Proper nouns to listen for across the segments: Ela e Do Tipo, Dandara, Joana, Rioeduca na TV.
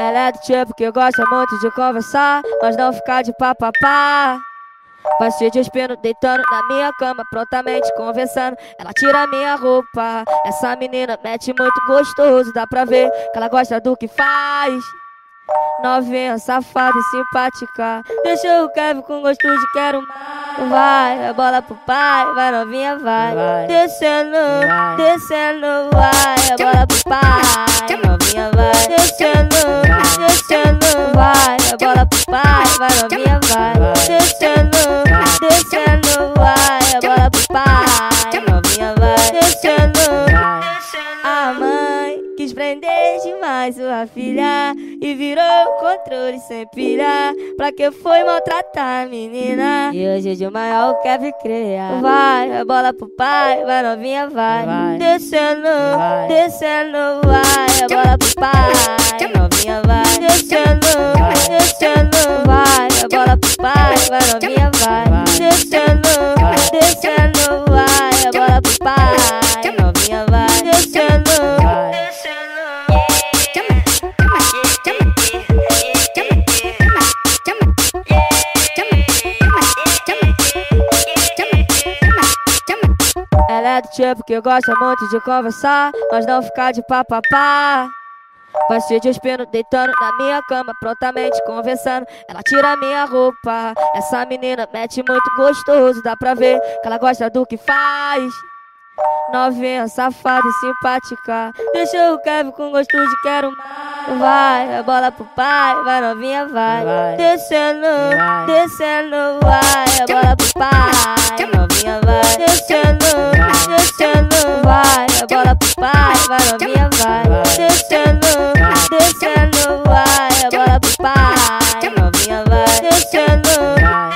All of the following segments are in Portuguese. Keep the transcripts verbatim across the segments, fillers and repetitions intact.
Ela é do tipo que gosta muito de conversar, mas não ficar de papapá. Vai se despindo, deitando na minha cama, prontamente conversando, ela tira minha roupa. Essa menina mete muito gostoso, dá pra ver que ela gosta do que faz. Novinha, safada e simpática, deixou o Kevin com gosto de quero mais. Vai, a bola pro pai, vai novinha, vai, vai. Descendo, vai. Descendo, vai, a bola pro pai, novinha, vai. Descendo, vai. Descendo, vai, a bola pro pai, vai novinha, vai, vai. Descendo, vai. Descendo, vai, a bola pro pai, novinha, vai. Descendo, vai. A mãe quis prender demais sua filha e virou controle sem pilha. Pra que foi maltratar a menina? E hoje de maior quer vir criar. Vai, a bola pro pai, vai novinha, vai, vai. Descendo, vai. Descendo, vai, a bola pro pai, novinha, vai. Descendo, vai. Descendo, vai, a bola pro pai, vai novinha, vai, vai. Descendo, vai. Descendo, vai, a bola pro pai, novinha, vai. Ela é do tipo que gosta muito de conversar, mas não ficar de papapá. Vai se despindo, deitando na minha cama, prontamente conversando, ela tira minha roupa. Essa menina mete muito gostoso, dá pra ver que ela gosta do que faz. Novinha, safada e simpática, deixou o Kevin com gosto de quero mais. Vai, a bola pro pai, vai novinha, vai, vai. Descendo, vai. Descendo, vai, a bola pro pai, novinha, vai. Descendo, vai. Descendo, vai, a bola pro pai, vai novinha, vai, vai. Descendo, vai. Descendo, vai, a bola pro pai, novinha, vai. Descendo, vai.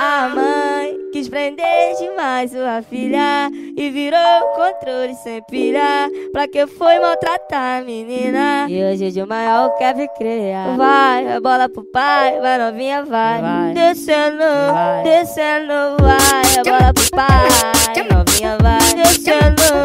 A mãe quis prender demais sua filha e virou controle sem pilha. Pra que foi maltratar a menina? E hoje de maior quer vir criar. Vai, a bola pro pai, vai novinha, vai, vai. Descendo, vai. Descendo, vai, a bola pro pai, novinha, vai. Descendo.